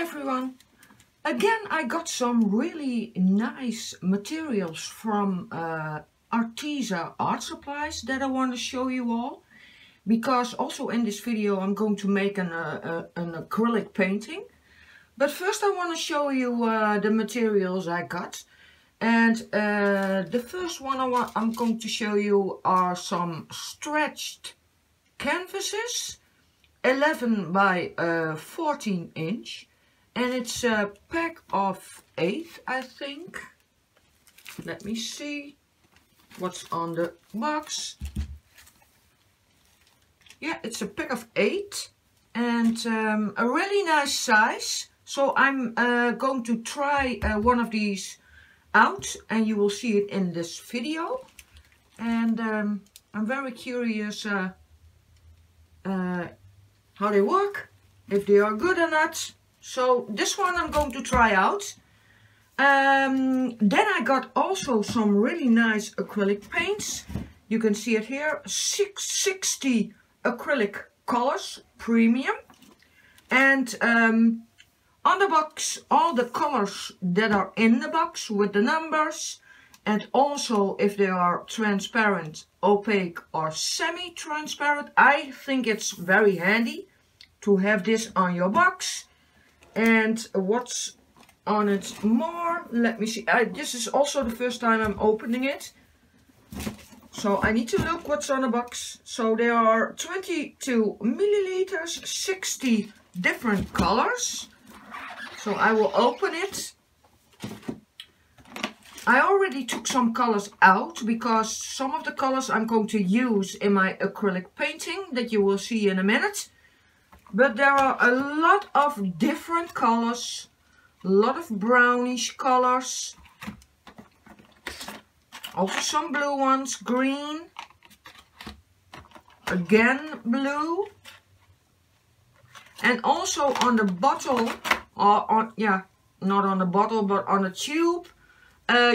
everyone. Again, I got some really nice materials from Arteza art supplies that I want to show you all, because also in this video I'm going to make an acrylic painting. But first I want to show you the materials I got. And the first one I'm going to show you are some stretched canvases, 11 by 14 inch. And it's a pack of 8, I think. Let me see what's on the box. Yeah, it's a pack of 8 and a really nice size. So I'm going to try one of these out and you will see it in this video. And I'm very curious how they work, if they are good or not. So this one I'm going to try out. Then I got also some really nice acrylic paints. You can see it here, 660 acrylic colors, premium. And on the box, all the colors that are in the box with the numbers. And also if they are transparent, opaque or semi-transparent. I think it's very handy to have this on your box. And what's on it more? Let me see. This is also the first time I'm opening it, so I need to look what's on the box. So there are 22 milliliters, 60 different colors. So I will open it. I already took some colors out because some of the colors I'm going to use in my acrylic painting that you will see in a minute. But there are a lot of different colors, a lot of brownish colors, also some blue ones, green, again blue, and also on the bottle, or on, yeah, not on the bottle, but on the tube,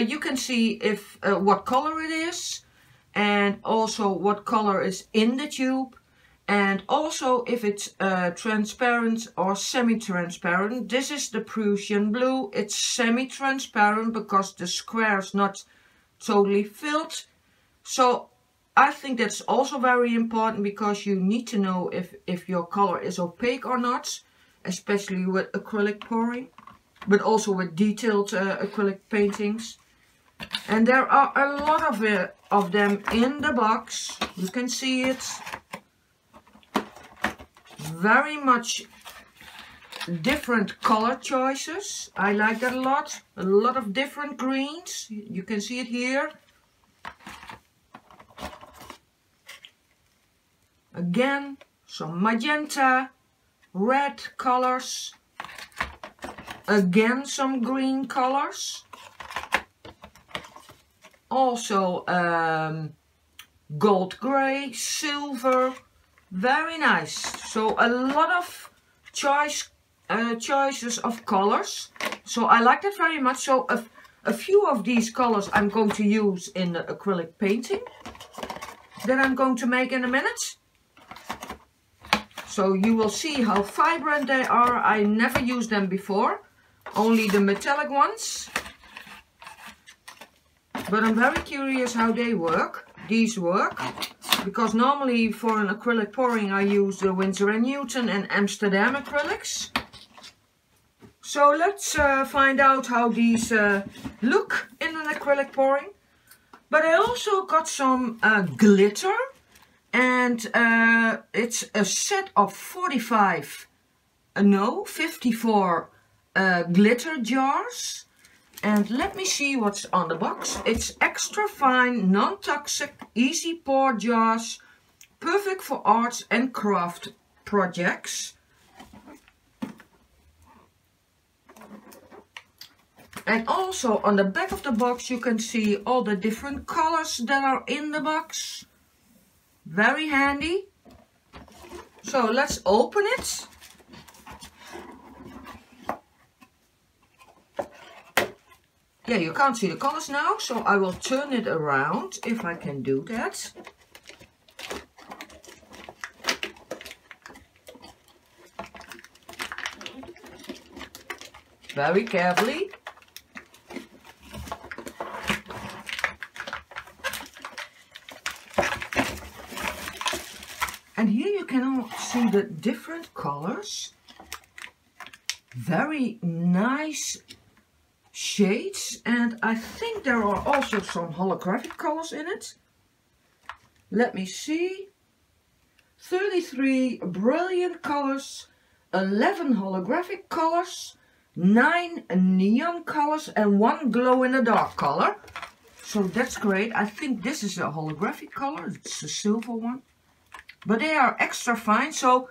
you can see if what color it is, and also what color is in the tube. And also if it's transparent or semi-transparent. This is the Prussian blue. It's semi-transparent because the square is not totally filled. So I think that's also very important because you need to know if your color is opaque or not. Especially with acrylic pouring. But also with detailed acrylic paintings. And there are a lot of them in the box. You can see it. Very much different color choices. I like that a lot. A lot of different greens. You can see it here. Again, some magenta, red colors. Again, some green colors. Also gold gray, silver. Very nice. So a lot of choices of colors. So I like that very much. So a few of these colors I'm going to use in the acrylic painting that I'm going to make in a minute. So you will see how vibrant they are. I never used them before. Only the metallic ones. But I'm very curious how they work. These work. Because normally for an acrylic pouring I use the Winsor and Newton and Amsterdam acrylics. So let's find out how these look in an acrylic pouring. But I also got some glitter. And it's a set of 54 glitter jars. And let me see what's on the box. It's extra fine, non-toxic, easy pour jars, perfect for arts and craft projects. And also on the back of the box you can see all the different colors that are in the box. Very handy. So let's open it. Yeah, you can't see the colors now, so I will turn it around if I can do that. very carefully. And here you can all see the different colors, very nice shades, and I think there are also some holographic colors in it. Let me see, 33 brilliant colors, 11 holographic colors, 9 neon colors and 1 glow in the dark color. So that's great. I think this is a holographic color, it's a silver one. But they are extra fine, so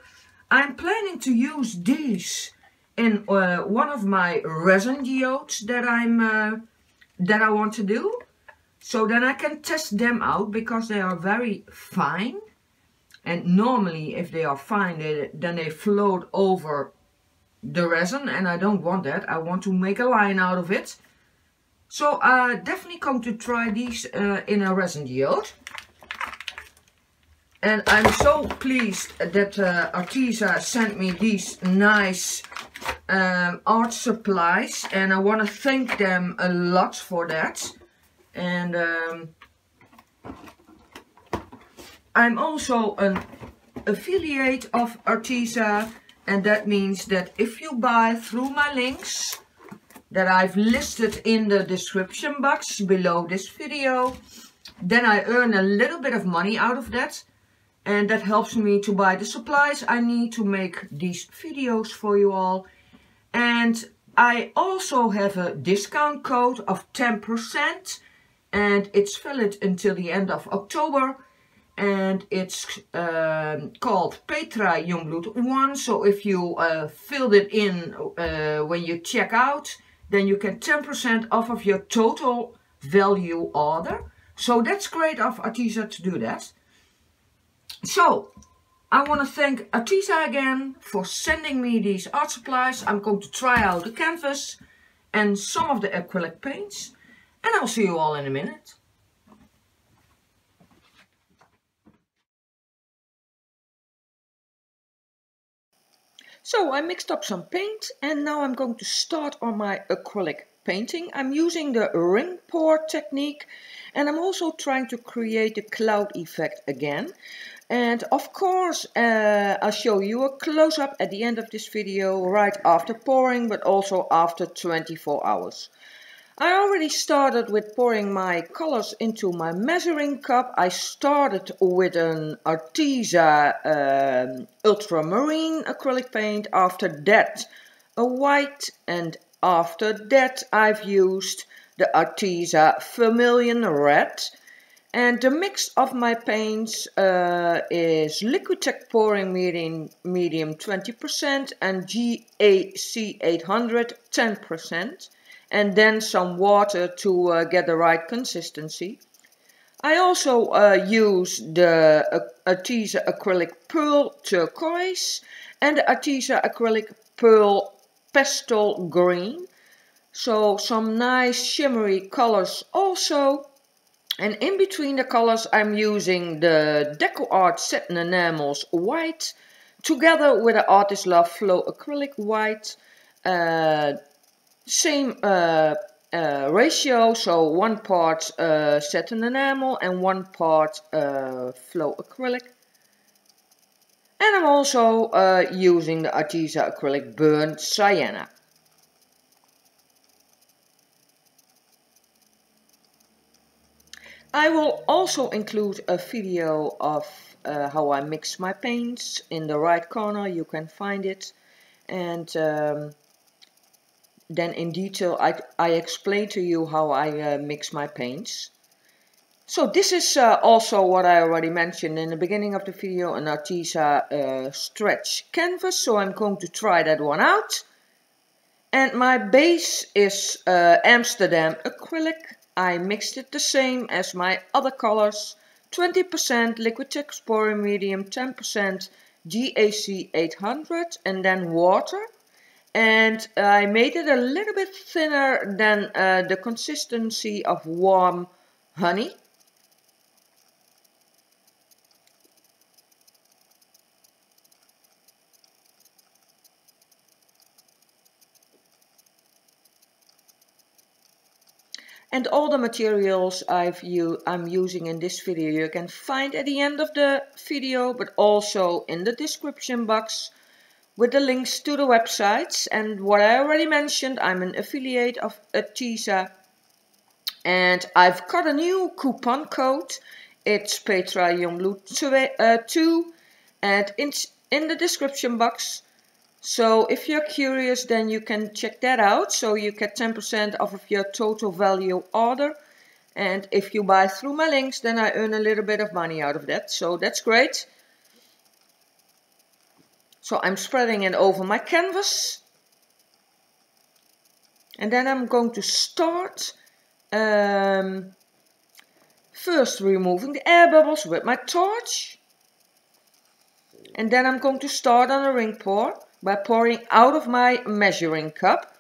I'm planning to use these in one of my resin geodes that I want to do. So then I can test them out because they are very fine. And normally if they are fine, then they float over the resin. And I don't want that. I want to make a line out of it. So I definitely come to try these in a resin geode. And I'm so pleased that Arteza sent me these nice art supplies. And I want to thank them a lot for that. And I'm also an affiliate of Arteza. And that means that if you buy through my links that I've listed in the description box below this video, then I earn a little bit of money out of that. And that helps me to buy the supplies I need to make these videos for you all. And I also have a discount code of 10%. And it's valid until the end of October. And it's called Petra Jongbloed 1. So if you filled it in when you check out, then you can 10% off of your total value order. So that's great of Arteza to do that. So, I want to thank Arteza again for sending me these art supplies. I'm going to try out the canvas and some of the acrylic paints. And I'll see you all in a minute. So, I mixed up some paint and now I'm going to start on my acrylic painting. I'm using the ring pour technique and I'm also trying to create the cloud effect again. And of course, I'll show you a close-up at the end of this video, right after pouring, but also after 24 hours. I already started with pouring my colors into my measuring cup. I started with an Arteza ultramarine acrylic paint, after that a white, and after that I've used the Arteza vermilion red. And the mix of my paints is Liquitex pouring medium 20% and GAC 800 10%. And then some water to get the right consistency. I also use the Arteza acrylic pearl turquoise and the Arteza acrylic pearl pastel green. So some nice shimmery colors also. And in between the colors I'm using the DecoArt satin enamels white, together with the Artist Loft Flow acrylic white, same ratio, so one part satin enamel and one part flow acrylic. And I'm also using the Arteza acrylic burnt sienna. I will also include a video of how I mix my paints. In the right corner you can find it. And then in detail I explain to you how I mix my paints. So this is also what I already mentioned in the beginning of the video, an Arteza stretch canvas. So I'm going to try that one out. And my base is Amsterdam acrylic. I mixed it the same as my other colors, 20% Liquitex pouring medium, 10% GAC 800 and then water. And I made it a little bit thinner than the consistency of warm honey. And all the materials I'm using in this video you can find at the end of the video, but also in the description box with the links to the websites. And what I already mentioned, I'm an affiliate of Arteza, and I've got a new coupon code. It's Petra Jongbloed 2, and it's in the description box. So if you're curious, then you can check that out. So you get 10% off of your total value order. And if you buy through my links, then I earn a little bit of money out of that. So that's great. So I'm spreading it over my canvas. And then I'm going to start first removing the air bubbles with my torch. And then I'm going to start on a ring pour by pouring out of my measuring cup.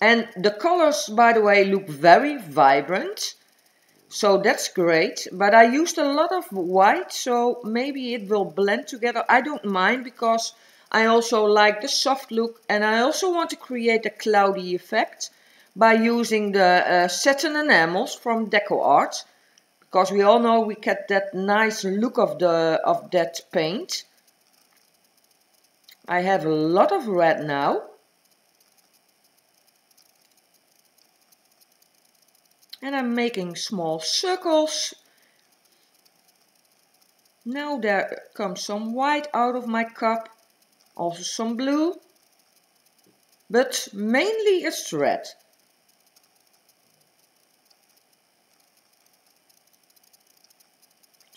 And the colors, by the way, look very vibrant. So that's great. But I used a lot of white, so maybe it will blend together. I don't mind, because I also like the soft look. And I also want to create a cloudy effect by using the satin enamels from DecoArt. Because we all know we get that nice look of that paint. I have a lot of red now. And I'm making small circles. Now there comes some white out of my cup. Also some blue. But mainly it's red.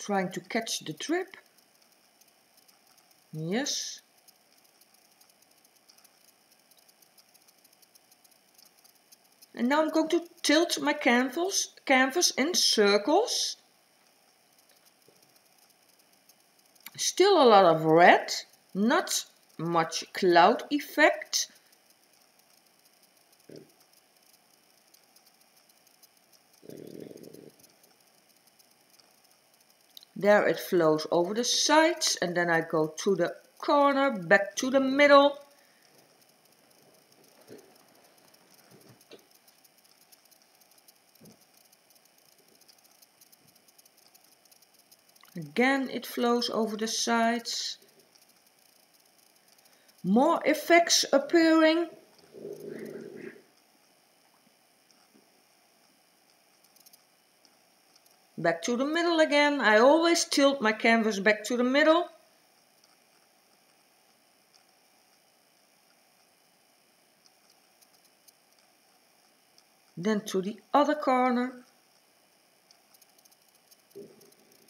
Trying to catch the drip. Yes. And now I'm going to tilt my canvas in circles. Still a lot of red, not much cloud effect. There it flows over the sides, and then I go to the corner, back to the middle. Again it flows over the sides. More effects appearing. Back to the middle again. I always tilt my canvas back to the middle. Then to the other corner.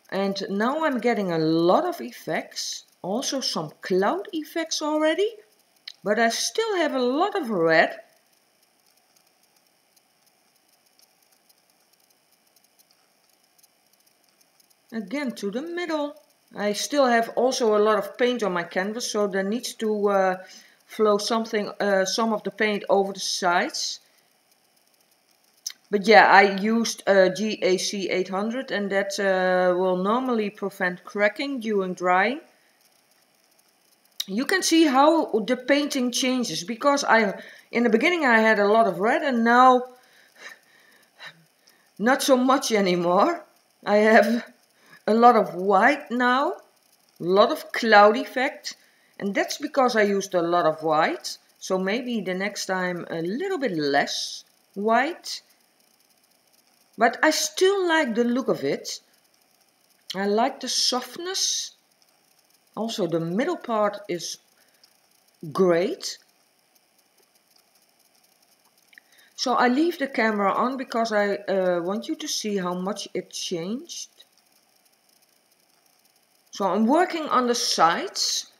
And now I'm getting a lot of effects. Also some cloud effects already. But I still have a lot of red. Again to the middle. I still have also a lot of paint on my canvas, so there needs to flow some of the paint over the sides. But yeah, I used GAC 800, and that will normally prevent cracking during drying. You can see how the painting changes, because in the beginning I had a lot of red, and now not so much anymore. I have a lot of white now, a lot of cloud effect, and that's because I used a lot of white. So maybe the next time a little bit less white. But I still like the look of it. I like the softness. Also the middle part is great. So I leave the camera on because I want you to see how much it changed. So I'm working on the sides,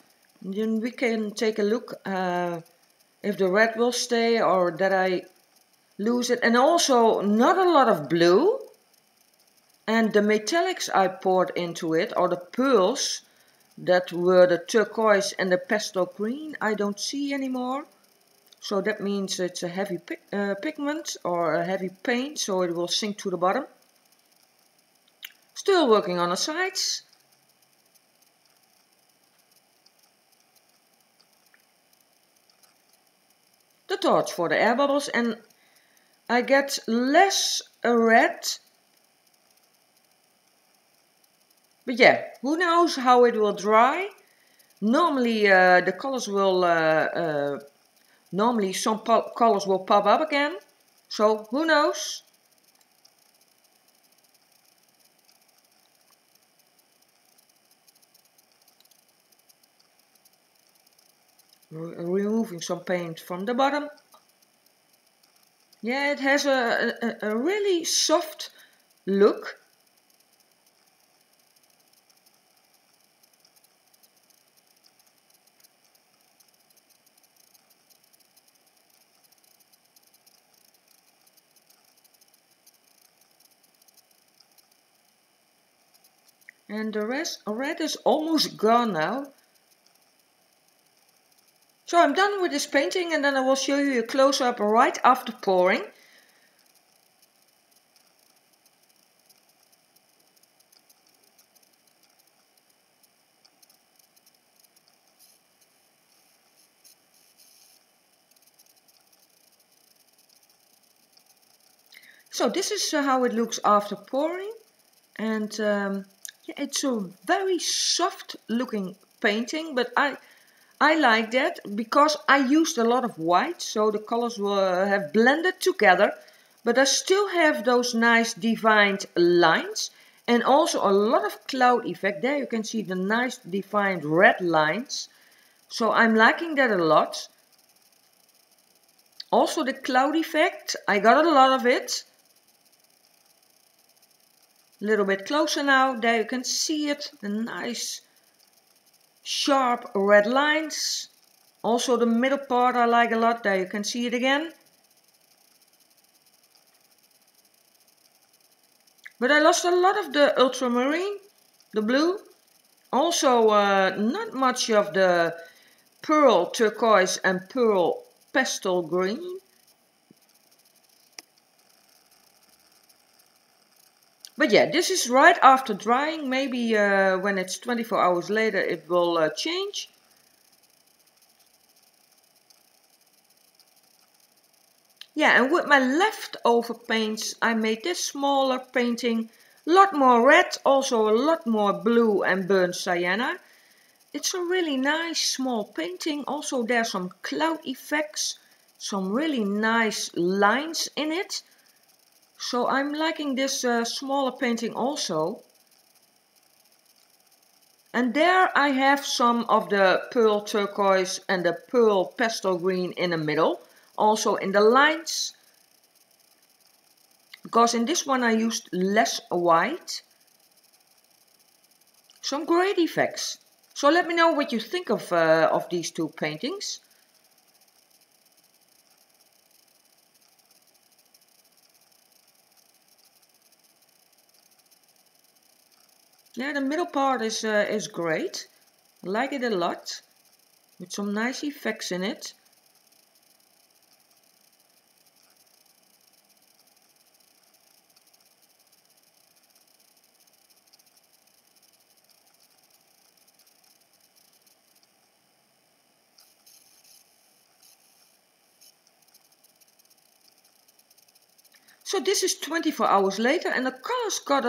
then we can take a look if the red will stay or that I lose it. And also not a lot of blue, and the metallics I poured into it, or the pearls that were the turquoise and the pastel green, I don't see anymore. So that means it's a heavy pigment or a heavy paint, so it will sink to the bottom. Still working on the sides. The torch for the air bubbles, and I get less red. But yeah, who knows how it will dry. Normally the colors will, normally some colors will pop up again. So who knows? Removing some paint from the bottom. Yeah, it has a really soft look. And the rest, red is almost gone now. So I'm done with this painting and then I will show you a close-up right after pouring. So this is how it looks after pouring, and yeah, it's a very soft looking painting, but I like that because I used a lot of white, so the colors will have blended together, but I still have those nice defined lines and also a lot of cloud effect. There you can see the nice defined red lines, so I'm liking that a lot. Also the cloud effect, I got a lot of it. A little bit closer now, there you can see it, the nice sharp red lines. Also the middle part I like a lot. There you can see it again. But I lost a lot of the ultramarine, the blue. Also not much of the pearl turquoise and pearl pastel green. But yeah, this is right after drying. Maybe when it's 24 hours later it will change. Yeah, and with my leftover paints I made this smaller painting. A lot more red, also a lot more blue and burnt sienna. It's a really nice small painting. Also there's some cloud effects, some really nice lines in it. So I'm liking this smaller painting also. And there I have some of the pearl turquoise and the pearl pastel green in the middle. Also in the lines. Because in this one I used less white. Some great effects. So let me know what you think of these two paintings. Yeah, the middle part is great. I like it a lot, with some nice effects in it. So this is 24 hours later and the colors got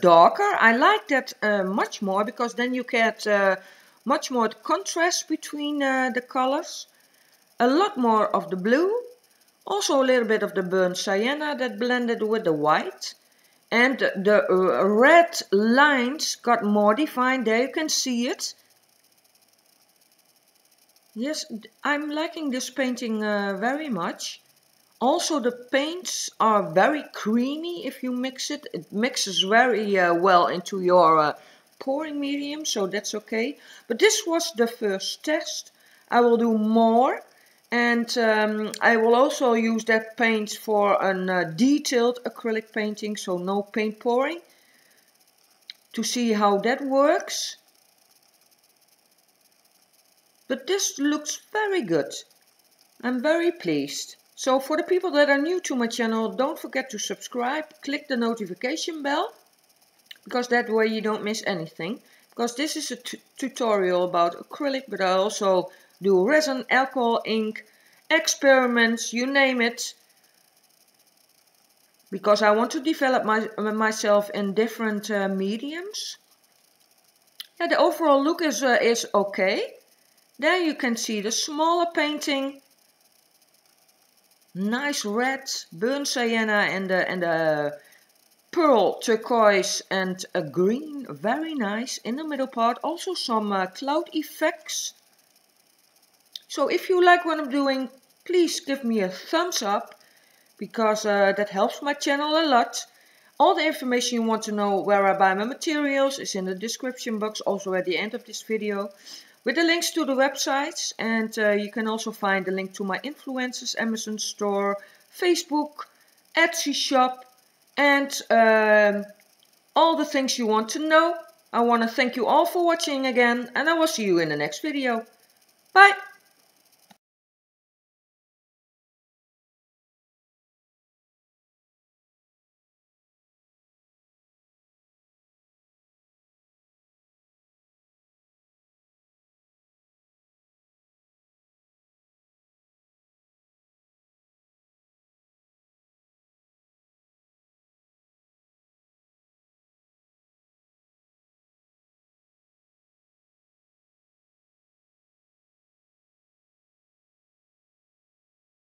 darker. I like that much more because then you get much more contrast between the colors. A lot more of the blue. Also a little bit of the burnt sienna that blended with the white. And the red lines got more defined. There you can see it. Yes, I'm liking this painting very much. Also the paints are very creamy if you mix it. It mixes very well into your pouring medium, so that's okay. But this was the first test. I will do more, and I will also use that paint for an detailed acrylic painting, so no paint pouring, to see how that works. But this looks very good. I'm very pleased. So for the people that are new to my channel, don't forget to subscribe, click the notification bell, because that way you don't miss anything. Because this is a tutorial about acrylic, but I also do resin, alcohol, ink, experiments, you name it. because I want to develop myself in different mediums. Yeah, the overall look is okay. Then you can see the smaller painting. Nice red, burnt sienna, and the pearl, turquoise, and a green. Very nice. In the middle part, also some cloud effects. So if you like what I'm doing, please give me a thumbs up, because that helps my channel a lot. All the information you want to know where I buy my materials is in the description box, also at the end of this video, with the links to the websites. And you can also find the link to my influencers, Amazon store, Facebook, Etsy shop, and all the things you want to know. I want to thank you all for watching again, and I will see you in the next video. Bye!